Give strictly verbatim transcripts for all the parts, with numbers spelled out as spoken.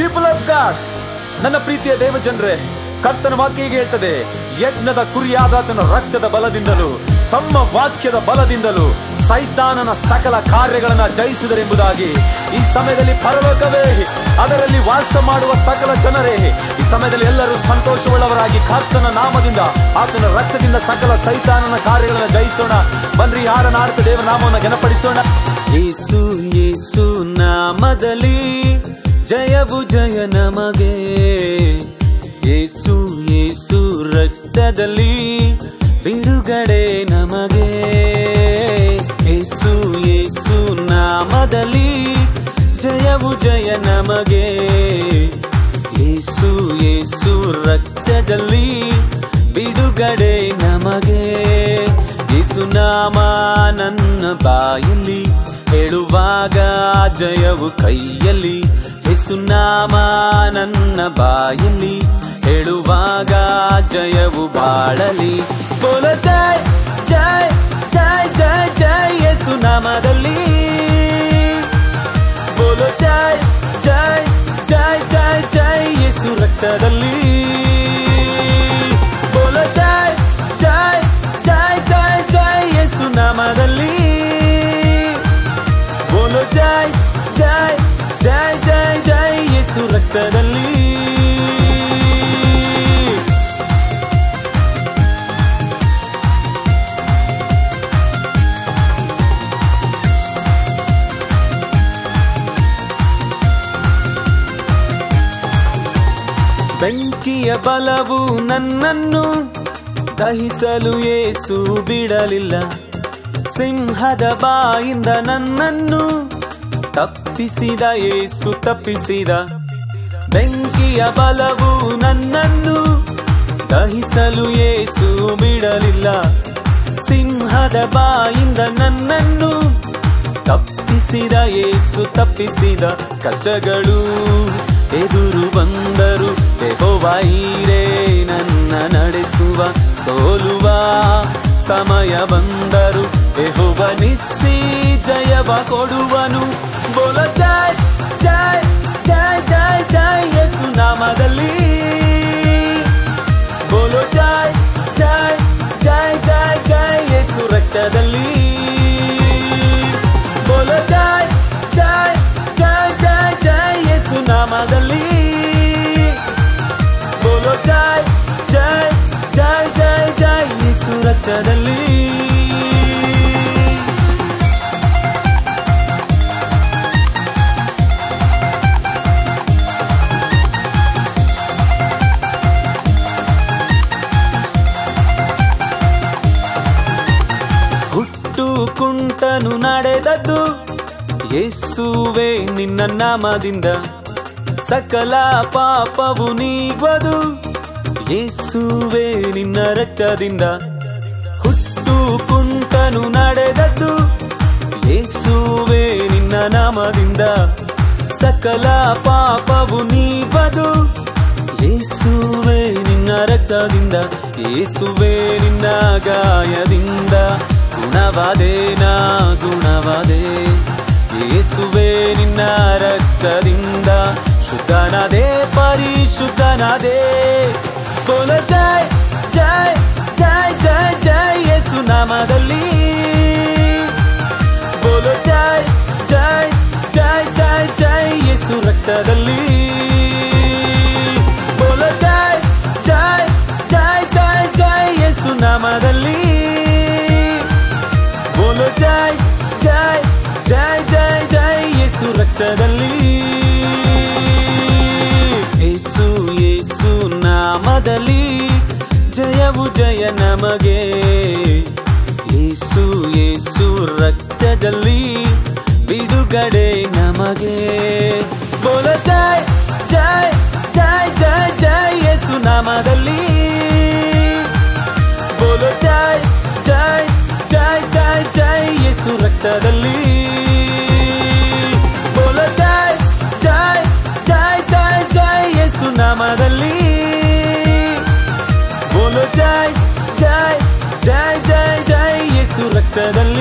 people of God, ನನ್ನ ಪ್ರೀತಿಯ ದೇವಜನರೇ, ಕರ್ತನ ವಾಕ್ಯ ಹೀಗೆ ಹೇಳ್ತದೆ, ಯಜ್ಞದ ಕುರಿಯಾದಾತನ ರಕ್ತದ ಬಲದಿಂದಲೂ ತಮ್ಮ ವಾಕ್ಯದ ಬಲದಿಂದಲೂ ಸೈತಾನನ ಸಕಲ ಕಾರ್ಯಗಳನ್ನು ಜಯಿಸಿದರೆಂಬುದಾಗಿ. ಈ ಸಮಯದಲ್ಲಿ ಪರಲೋಕವೇ, ಅದರಲ್ಲಿ ವಾಸ ಮಾಡುವ ಸಕಲ ಜನರೇ, ಈ ಸಮಯದಲ್ಲಿ ಎಲ್ಲರೂ ಸಂತೋಷವುಳ್ಳವರಾಗಿ ಕರ್ತನ ನಾಮದಿಂದ ಆತನ ರಕ್ತದಿಂದ ಸಕಲ ಸೈತಾನನ ಕಾರ್ಯಗಳನ್ನು ಜಯಿಸೋಣ. ಬನ್ರಿ, ಹಾರನಾರ್ಥ ದೇವ ನಾಮವನ್ನು ಘನಪಡಿಸೋಣ. ಯೇಸು ಯೇಸು ನಾಮದಲ್ಲಿ ಜಯವು ಜಯ ನಮಗೆ. ಯೇಸು ಯೇಸು ರಕ್ತದಲ್ಲಿ ಬಿಡುಗಡೆ ನಮಗೆ. ಯೇಸು ಯೇಸು ನಾಮದಲ್ಲಿ ಜಯವು ಜಯ ನಮಗೆ. ಯೇಸು ಯೇಸು ರಕ್ತದಲ್ಲಿ ಬಿಡುಗಡೆ ನಮಗೆ. ಯೇಸು ನಾಮ ನನ್ನ ಬಾಯಲ್ಲಿ ಹೇಳುವಾಗ ಜಯವು ಕೈಯಲ್ಲಿ. ಯೇಸು ನಾಮ ನನ್ನ ಬಾಯಲ್ಲಿ ಹೇಳುವಾಗ ಜಯವು ಬಾಳಲಿ. ಬೋಲೋ ಜೈ ಜೈ ಜೈ ಜೈ ಜೈ ಯೇಸು ನಾಮದಲ್ಲಿ. ಬೋಲೋ ಜೈ ಜೈ ಜೈ ಜೈ ಜೈ ಯೇಸು ರಕ್ತದಲ್ಲಿ. ಬೋಲೋ ಜೈ ಜೈ ಜೈ ಜೈ ಜೈ ಯೇಸು ನಾಮದಲ್ಲಿ. ಬೋಲೋ ಜೈ ಜೈ ಜೈ ಜೈ ಜೈ ಯೇಸು ರಕ್ತದಲ್ಲಿ. ಬೆಂಕಿಯ ಬಲವು ನನ್ನನ್ನು ದಹಿಸಲು ಯೇಸು ಬಿಡಲಿಲ್ಲ. ಸಿಂಹದ ಬಾಯಿಂದ ನನ್ನನ್ನು ತಪ್ಪಿಸಿದ ಯೇಸು ತಪ್ಪಿಸಿದ. ಬೆಂಕಿಯ ಬಲವು ನನ್ನನ್ನು ದಹಿಸಲು ಯೇಸು ಬಿಡಲಿಲ್ಲ. ಸಿಂಹದ ಬಾಯಿಂದ ನನ್ನನ್ನು ತಪ್ಪಿಸಿದ ಯೇಸು ತಪ್ಪಿಸಿದ. ಕಷ್ಟಗಳು ಎದುರು ಬಂದರು ಯೆಹೋವನೇ ನನ್ನ ನಡೆಸುವ. ಸೋಲುವ ಸಮಯ ಬಂದರು ಯೆಹೋವನಿಸಿ ಜಯವ ಕೊಡುವನು. ಬೋಲೋ ಜೈ ಜೈ ಜೈ ಜೈ ಜೈ ಯೇಸು ನಾಮದಲ್ಲಿ. ಬೋಲೋ ಜೈ ಜೈ ಜೈ ಜೈ ಜೈ ಯೇಸು ರಕ್ತದಲ್ಲಿ. ಬೋಲೋ ಜೈ ಜೈ ಜೈ ಜೈ ಜೈ ಯೇಸು ನಾಮದಲ್ಲಿ. ಬೋಲೋ ಜೈ ಜೈ ಜೈ ಜೈ ಜೈ ಯೇಸು ರಕ್ತದಲ್ಲಿ. ಹುಟ್ಟು ಕುಂಟನು ನಡೆದದ್ದು ಯೇಸುವೇ ನಿನ್ನ ನಾಮದಿಂದ. ಸಕಲ ಪಾಪವು ನೀಗ್ವದು ಯೇಸುವೇ ನಿನ್ನ ರಕ್ತದಿಂದ. ಹುಟ್ಟು ಕುಂಟನು ನಡೆದದ್ದು ಯೇಸುವೇ ನಿನ್ನ ನಾಮದಿಂದ. ಸಕಲ ಪಾಪವು ನೀಗ್ವದು ಯೇಸುವೇ ನಿನ್ನ ರಕ್ತದಿಂದ. ಯೇಸುವೇ ನಿನ್ನ ಗಾಯದಿಂದ ಗುಣವಾದೆ ನಾ ಗುಣವಾದೆ. ಯೇಸುವೇ ನಿನ್ನ ರಕ್ತದಿಂದ ಶುದ್ಧನಾದೆ ಪರಿಶುದ್ಧನಾದೆ. ಬೋಲೋ ಜೈ ಜೈ ಜೈ ಜೈ ಜೈ ಯೇಸು ನಾಮದಲ್ಲಿ. ಬೋಲೋ ಜೈ ಜೈ ಜೈ ಜೈ ಜೈ ಯೇಸು ರಕ್ತದಲ್ಲಿ. ಬೋಲೋ ಜೈ ಜೈ ಜೈ ಜೈ ಜೈ ಯೇಸು ನಾಮದಲ್ಲಿ. ಬೋಲೋ ಜೈ ಜೈ ಜೈ ಜೈ ಜೈ ಯೇಸು ರಕ್ತದಲ್ಲಿ. ಯೇಸು ಯೇಸು ನಾಮದಲ್ಲಿ ಜಯವು ಜಯ ನಮಗೆ. ಯೇಸು ಯೇಸು ರಕ್ತದಲ್ಲಿ ಬಿಡುಗಡೆ ನಮಗೆ. ಬೋಲೋ ಜೈ ಜೈ ಜೈ ಜೈ ಜೈ ಯೇಸು ನಾಮದಲ್ಲಿ. ಬೋಲೋ ಜೈ ಜೈ ಜೈ ಜೈ ಜೈ ಯೇಸು ರಕ್ತದಲ್ಲಿ. ಬೋಲೋ ಜೈ ಜೈ ಜೈ ಜೈ ಜೈ ಯೇಸು ನಾಮದಲ್ಲಿ. ಬೋಲೋ ಜೈ ಜೈ ಜೈ ಜೈ ಜೈ ಯೇಸು ರಕ್ತದಲ್ಲಿ.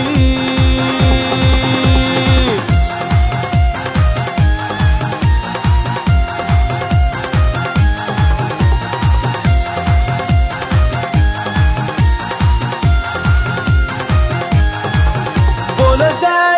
bolo jai.